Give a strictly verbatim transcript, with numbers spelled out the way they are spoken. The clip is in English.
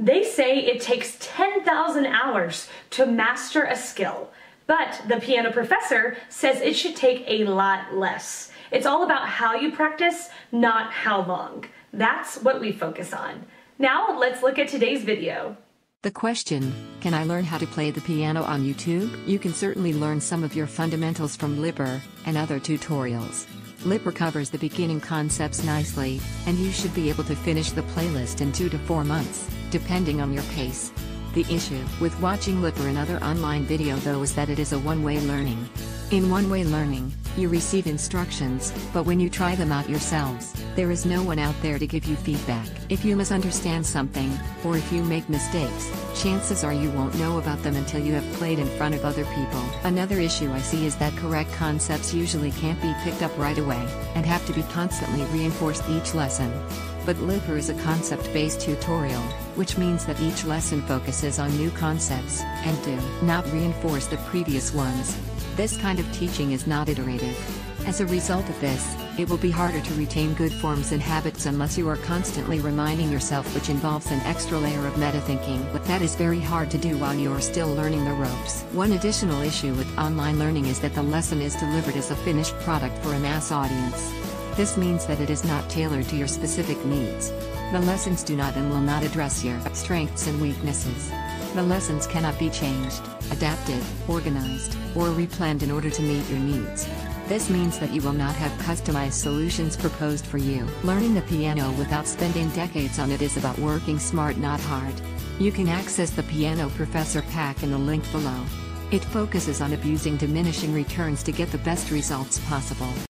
They say it takes ten thousand hours to master a skill, but the Piano Professor says it should take a lot less. It's all about how you practice, not how long. That's what we focus on. Now let's look at today's video. The question, can I learn how to play the piano on YouTube? You can certainly learn some of your fundamentals from Lypur and other tutorials. Lypur covers the beginning concepts nicely, and you should be able to finish the playlist in two to four months, depending on your pace. The issue with watching Lypur and other online video though is that it is a one-way learning. In one-way learning, you receive instructions, but when you try them out yourselves, there is no one out there to give you feedback. If you misunderstand something, or if you make mistakes, chances are you won't know about them until you have played in front of other people. Another issue I see is that correct concepts usually can't be picked up right away, and have to be constantly reinforced each lesson. But Lypur is a concept-based tutorial, which means that each lesson focuses on new concepts, and do not reinforce the previous ones. This kind of teaching is not iterative. As a result of this, it will be harder to retain good forms and habits unless you are constantly reminding yourself, which involves an extra layer of meta-thinking, but that is very hard to do while you are still learning the ropes. One additional issue with online learning is that the lesson is delivered as a finished product for a mass audience. This means that it is not tailored to your specific needs. The lessons do not and will not address your strengths and weaknesses. The lessons cannot be changed, adapted, organized, or replanned in order to meet your needs. This means that you will not have customized solutions proposed for you. Learning the piano without spending decades on it is about working smart, not hard. You can access the Piano Professor pack in the link below. It focuses on abusing diminishing returns to get the best results possible.